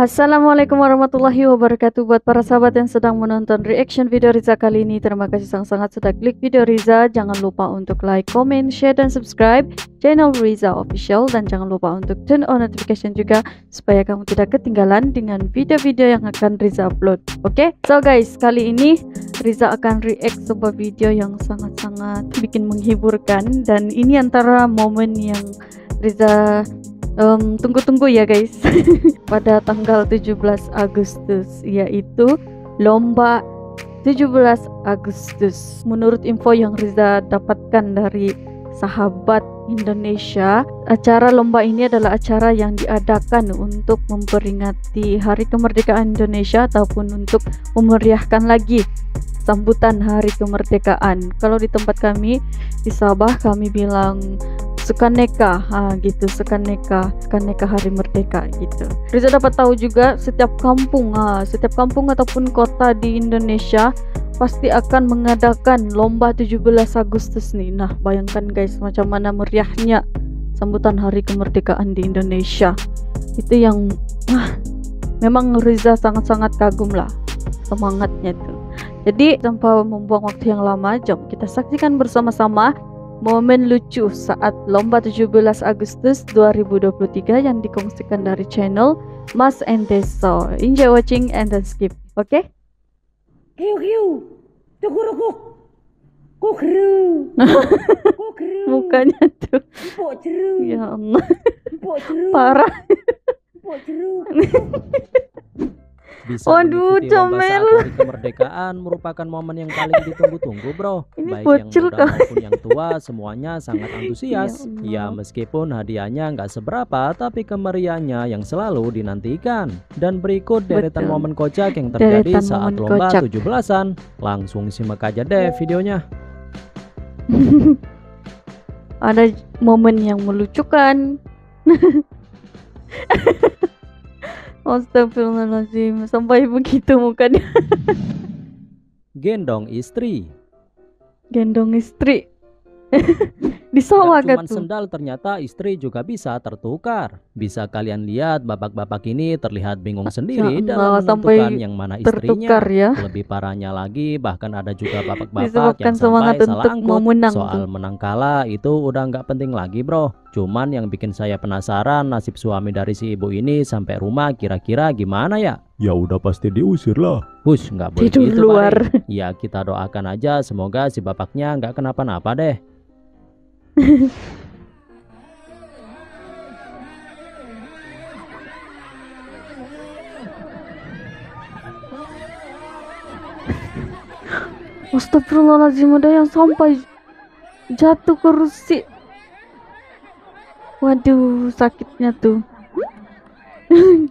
Assalamualaikum warahmatullahi wabarakatuh. Buat para sahabat yang sedang menonton reaction video Riza kali ini, terima kasih sangat sudah klik video Riza. Jangan lupa untuk like, comment, share, dan subscribe channel Riza Official. Dan jangan lupa untuk turn on notification juga, supaya kamu tidak ketinggalan dengan video-video yang akan Riza upload. Oke? So guys, kali ini Riza akan react sebuah video yang sangat-sangat bikin menghiburkan. Dan ini antara momen yang Riza tunggu-tunggu ya guys. Pada tanggal 17 Agustus, yaitu Lomba 17 Agustus. Menurut info yang Riza dapatkan dari sahabat Indonesia, acara lomba ini adalah acara yang diadakan untuk memperingati Hari Kemerdekaan Indonesia, ataupun untuk memeriahkan lagi sambutan Hari Kemerdekaan. Kalau di tempat kami di Sabah, kami bilang Sukaneka, gitu, Sukaneka Hari Merdeka gitu. Riza dapat tahu juga setiap kampung ataupun kota di Indonesia pasti akan mengadakan lomba 17 Agustus nih. Nah, bayangkan guys macam mana meriahnya sambutan Hari Kemerdekaan di Indonesia. Itu yang memang Riza sangat-sangat kagum lah semangatnya itu. Jadi tanpa membuang waktu yang lama, jom kita saksikan bersama-sama momen lucu saat Lomba 17 Agustus 2023 yang dikongsikan dari channel Mas Ndeso. Enjoy watching and then skip, oke? Mukanya tuh. Ya Allah. Parah. Bisa waduh, comel. Hari Kemerdekaan merupakan momen yang paling ditunggu-tunggu, bro. Ini baik yang muda maupun yang tua, semuanya sangat antusias. Ya, meskipun hadiahnya nggak seberapa, tapi kemeriahannya yang selalu dinantikan. Dan berikut deretan momen kocak yang terjadi saat lomba 17-an. Langsung simak aja deh videonya. Ada momen yang melucukan. Astagfirullahaladzim, sampai begitu mukanya. Gendong istri di sawah kan tuh. Sendal ternyata istri juga bisa tertukar. Bisa kalian lihat bapak-bapak ini terlihat bingung sendiri dalam menentukan yang mana istrinya ya. Lebih parahnya lagi, bahkan ada juga bapak-bapak yang sampai salah angkut. Soal menang kalah itu udah nggak penting lagi, bro. Cuman yang bikin saya penasaran, nasib suami dari si ibu ini sampai rumah kira-kira gimana ya? Ya udah pasti diusir lah. Hush, nggak boleh gitu, luar. Pare. Ya kita doakan aja semoga si bapaknya nggak kenapa-napa deh. Astagfirullahaladzim, ada yang sampai jatuh ke kursi. Waduh, sakitnya tuh.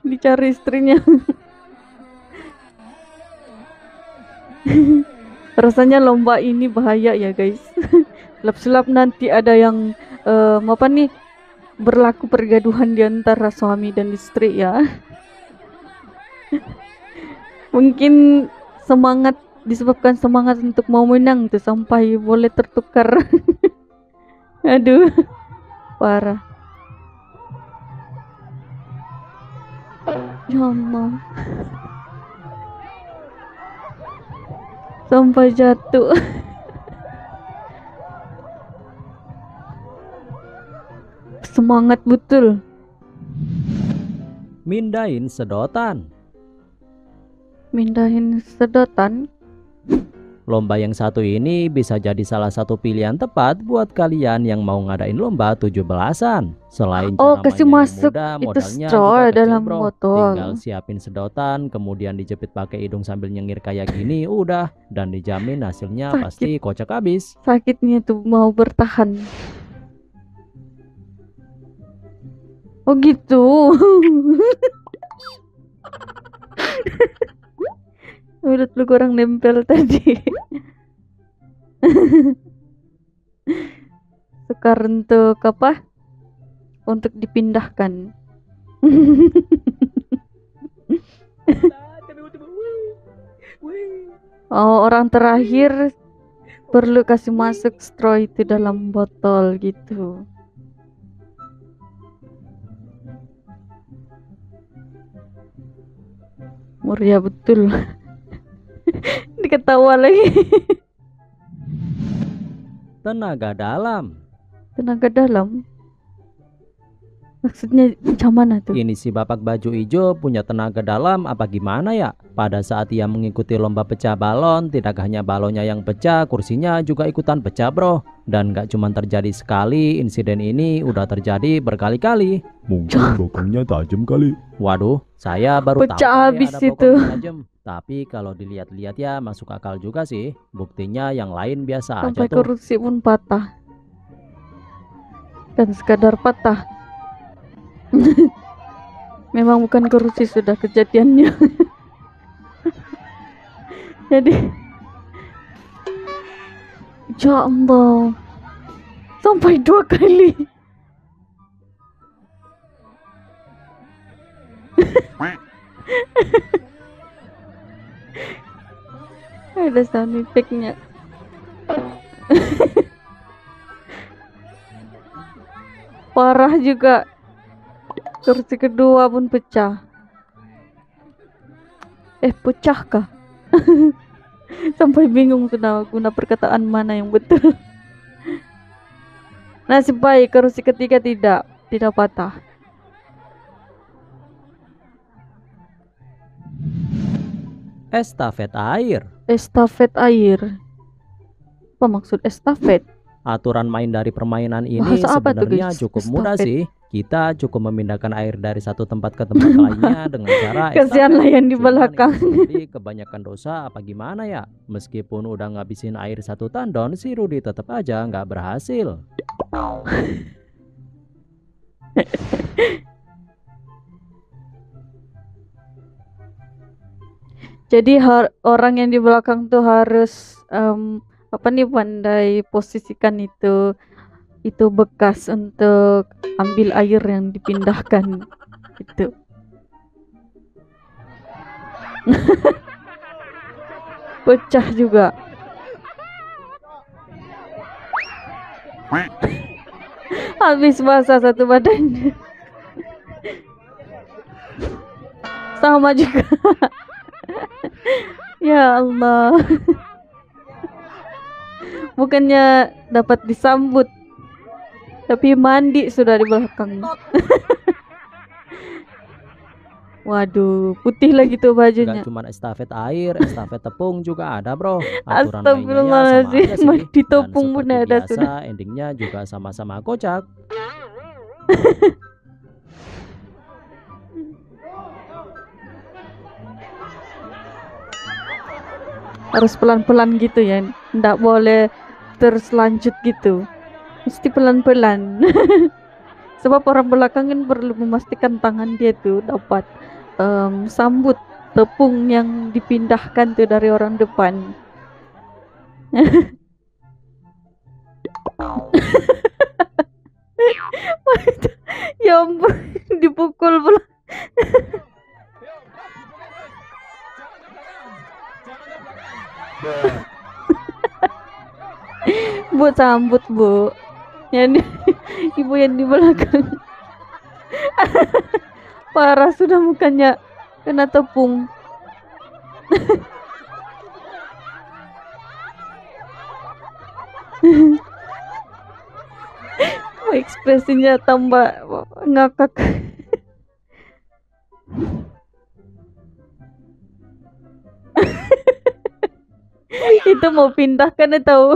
Dicari istrinya. Rasanya lomba ini bahaya ya guys. Lap-selap nanti ada yang berlaku pergaduhan diantara suami dan istri ya. Mungkin disebabkan semangat untuk mau menang tuh sampai boleh tertukar. Aduh, parah. Ya Allah. Sampai jatuh. Semangat betul. Mindahin sedotan. Lomba yang satu ini bisa jadi salah satu pilihan tepat buat kalian yang mau ngadain lomba 17-an. Selain kasih masuk muda, itu straw dalam botol. Tinggal siapin sedotan, kemudian dijepit pakai hidung sambil nyengir kayak gini, udah. Dan dijamin hasilnya pasti kocak habis. Sakitnya tuh mau bertahan. Oh gitu. Mulut lu kurang nempel tadi. Sekarang untuk apa? Untuk dipindahkan. Orang terakhir perlu kasih masuk straw itu dalam botol gitu. Murya betul. Diketawa lagi. Tenaga dalam. Tenaga dalam? Maksudnya macam mana tuh? Ini si bapak baju hijau punya tenaga dalam apa gimana ya? Pada saat ia mengikuti lomba pecah balon, tidak hanya balonnya yang pecah, kursinya juga ikutan pecah bro. Dan gak cuma terjadi sekali, insiden ini udah terjadi berkali-kali. Mungkin bokongnya tajam kali. Waduh, saya baru tahu pecah habis itu. Tapi kalau dilihat-lihat ya masuk akal juga sih. Buktinya yang lain biasa sampai aja tuh. Sampai kursi pun patah. Dan sekadar patah. Memang bukan korupsi sudah kejadiannya. Jadi jambal sampai 2 kali. Ada sound effect-nya. Parah juga. Kursi kedua pun pecah. Pecahkah? Sampai bingung sudah guna perkataan mana yang betul. Nasib baik kursi ketiga tidak patah. Estafet air. Estafet air. Apa maksud estafet? Aturan main dari permainan ini sebenarnya cukup mudah sih. Kita cukup memindahkan air dari satu tempat ke tempat lainnya dengan cara kasihan lah yang di belakang. Jadi kebanyakan dosa apa gimana ya? Meskipun udah ngabisin air 1 tandon, si Rudy tetap aja nggak berhasil. Jadi orang yang di belakang tuh harus pandai posisikan itu bekas untuk ambil air yang dipindahkan itu. Pecah juga. Habis basah satu badannya. Sama juga. Ya Allah. Bukannya dapat disambut, tapi mandi sudah di belakang. Waduh, putih lagi tuh bajunya. Gak cuma estafet air, estafet tepung juga ada bro. Astagfirullahaladzim, mandi tepung pun ada biasa, sudah. Endingnya juga sama-sama kocak. Harus pelan-pelan gitu ya, nggak boleh terus lanjut gitu. Mesti pelan-pelan. Sebab orang belakang kan perlu memastikan tangan dia tuh dapat sambut tepung yang dipindahkan tuh dari orang depan. Ya ampun, dipukul pula. Bu sambut bu. Yang di, ibu yang di belakang. Parah sudah mukanya kena tepung. Ekspresinya tambah ngakak. Itu mau pindahkan atau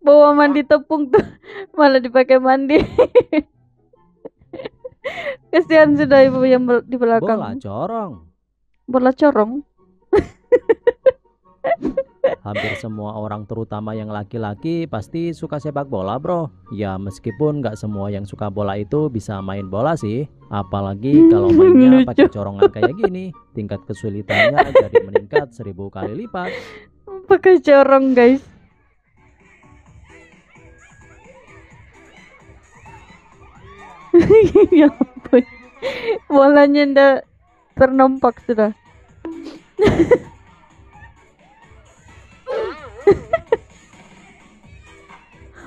bawa mandi tepung tuh malah dipakai mandi. Kasihan sudah ibu yang di belakang. Bola corong. Bola corong. Hampir semua orang terutama yang laki-laki pasti suka sepak bola bro. Ya meskipun nggak semua yang suka bola itu bisa main bola sih. Apalagi kalau mainnya pakai corongan kayak gini. Tingkat kesulitannya jadi meningkat 1000 kali lipat. Pakai corong guys. Ya ampun, bolanya ndak ternampak sudah.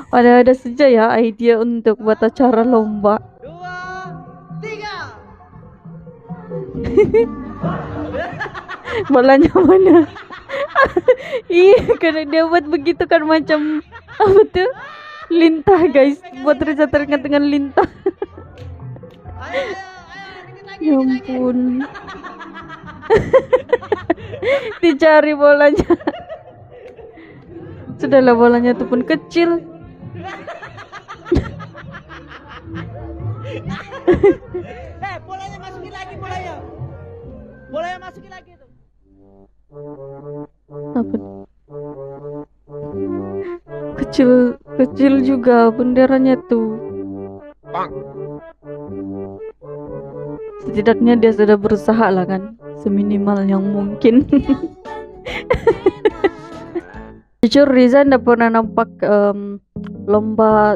Ada saja ya idea untuk buat acara lomba. 2, 3. Bolanya mana? Iya, karena dia buat begitu kan macam apa tuh? Lintah guys, buat Reza teringat dengan lintah. Ya ampun. Dicari bolanya. Sudahlah, bolanya itu pun kecil. Bolanya masukin lagi, bolanya masukin lagi tuh. Apa? Kecil juga benderanya tuh. Bang. Setidaknya dia sudah berusaha lah kan, seminimal yang mungkin. Jujur Riza tidak pernah nampak lomba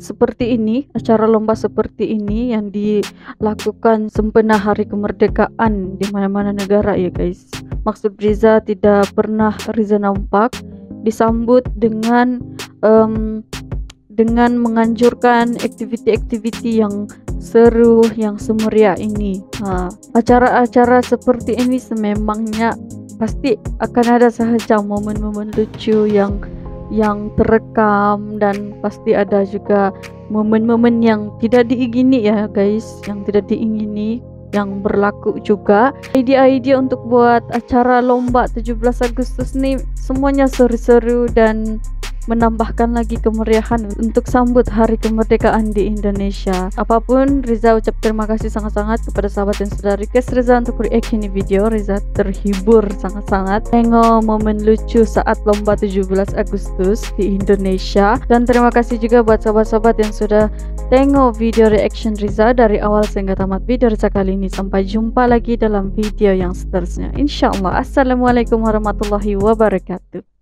seperti ini, acara lomba seperti ini yang dilakukan sempena Hari Kemerdekaan di mana-mana negara ya guys. Maksud Riza tidak pernah Riza nampak disambut dengan menganjurkan aktiviti-aktiviti yang seru, yang semeriah ini. Acara-acara seperti ini sememangnya pasti akan ada sahaja momen-momen lucu yang terekam, dan pasti ada juga momen-momen yang tidak diingini ya guys, yang tidak diingini yang berlaku juga. Ide-ide untuk buat acara lomba 17 Agustus nih semuanya seru-seru dan menambahkan lagi kemeriahan untuk sambut Hari Kemerdekaan di Indonesia. Apapun, Riza ucap terima kasih sangat-sangat kepada sahabat dan saudara request Riza untuk reaction di video. Riza terhibur sangat-sangat tengok momen lucu saat lomba 17 Agustus di Indonesia. Dan terima kasih juga buat sahabat-sahabat yang sudah tengok video reaction Riza dari awal sehingga tamat video Riza kali ini. Sampai jumpa lagi dalam video yang seterusnya, insya Allah. Assalamualaikum warahmatullahi wabarakatuh.